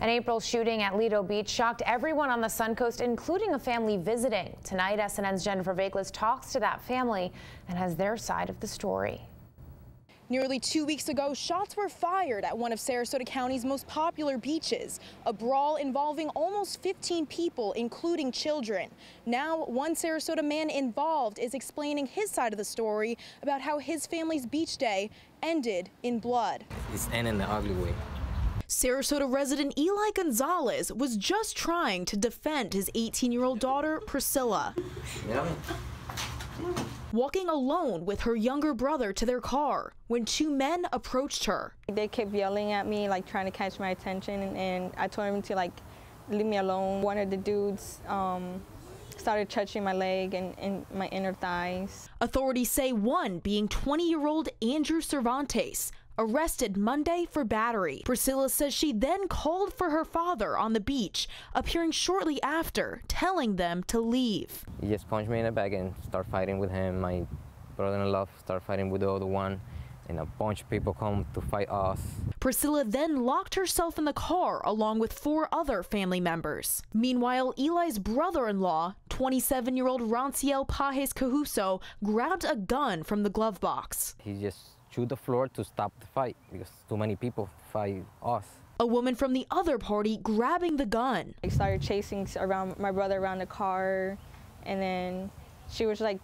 An April shooting at Lido Beach shocked everyone on the Suncoast, including a family visiting. Tonight, SNN's Jennifer Viglis talks to that family and has their side of the story. Nearly 2 weeks ago, shots were fired at one of Sarasota County's most popular beaches, a brawl involving almost 15 people, including children. Now, one Sarasota man involved is explaining his side of the story about how his family's beach day ended in blood. It's ending the ugly way. Sarasota resident Eli Gonzalez was just trying to defend his 18-year-old daughter, Priscilla. Yeah. Walking alone with her younger brother to their car when two men approached her. They kept yelling at me, like trying to catch my attention, and I told them to like leave me alone. One of the dudes started touching my leg and my inner thighs. Authorities say one, being 20-year-old Andrew Cervantes, arrested Monday for battery. Priscilla says she then called for her father on the beach, appearing shortly after, telling them to leave. He just punched me in the back and started fighting with him. My brother-in-law started fighting with the other one, and a bunch of people come to fight us. Priscilla then locked herself in the car along with four other family members. Meanwhile, Eli's brother-in-law, 27-year-old Ranciel Pajes Cahuso, grabbed a gun from the glove box. He just shoot the floor to stop the fight because too many people fight us. A woman from the other party grabbing the gun. I started chasing around my brother around the car, and then she was like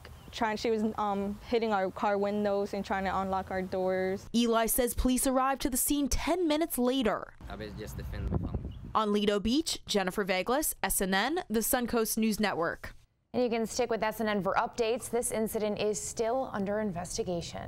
hitting our car windows and trying to unlock our doors. Eli says police arrived to the scene 10 minutes later. I was just defending them. On Lido Beach, Jennifer Viglis, SNN, the Suncoast News Network. And you can stick with SNN for updates. This incident is still under investigation.